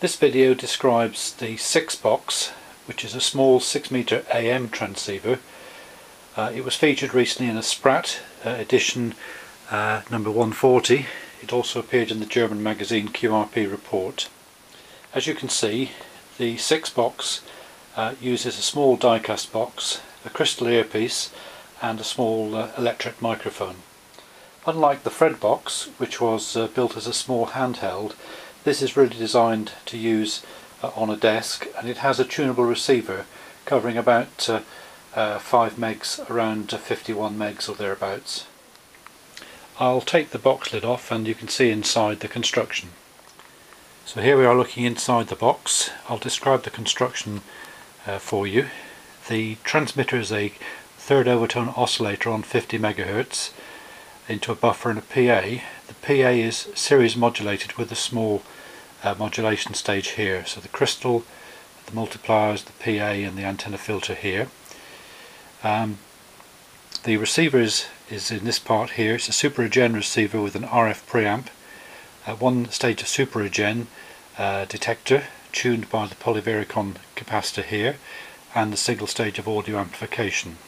This video describes the Sixbox, which is a small 6m AM transceiver. It was featured recently in a Sprat edition number 140. It also appeared in the German magazine QRP Report. As you can see, the Sixbox uses a small diecast box, a crystal earpiece and a small electric microphone. Unlike the Fredbox, which was built as a small handheld, this is really designed to use on a desk, and it has a tunable receiver covering about 5 megs around 51 megs or thereabouts. I'll take the box lid off and you can see inside the construction. So here we are looking inside the box. I'll describe the construction for you. The transmitter is a third overtone oscillator on 50mhz into a buffer and a PA. The PA is series modulated with a small modulation stage here. So the crystal, the multipliers, the PA and the antenna filter here. The receiver is in this part here. It's a super-regen receiver with an RF preamp, one stage of super-regen detector tuned by the polyvaricon capacitor here, and the single stage of audio amplification.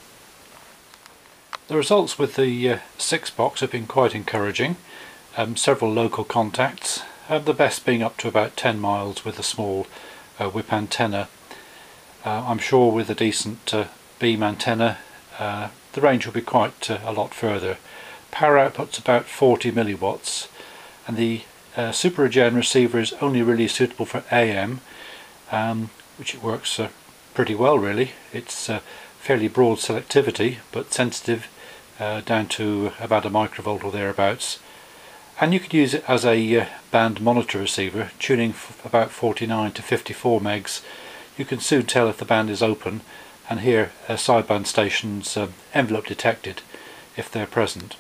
The results with the Sixbox have been quite encouraging. Several local contacts, the best being up to about 10 miles with a small whip antenna. I'm sure with a decent beam antenna the range will be quite a lot further. Power output's about 40 milliwatts, and the super-regen receiver is only really suitable for AM, which it works pretty well really. It's fairly broad selectivity, but sensitive down to about a microvolt or thereabouts, and you could use it as a band monitor receiver, tuning about 49 to 54 megs. You can soon tell if the band is open, and here sideband stations envelope detected if they're present.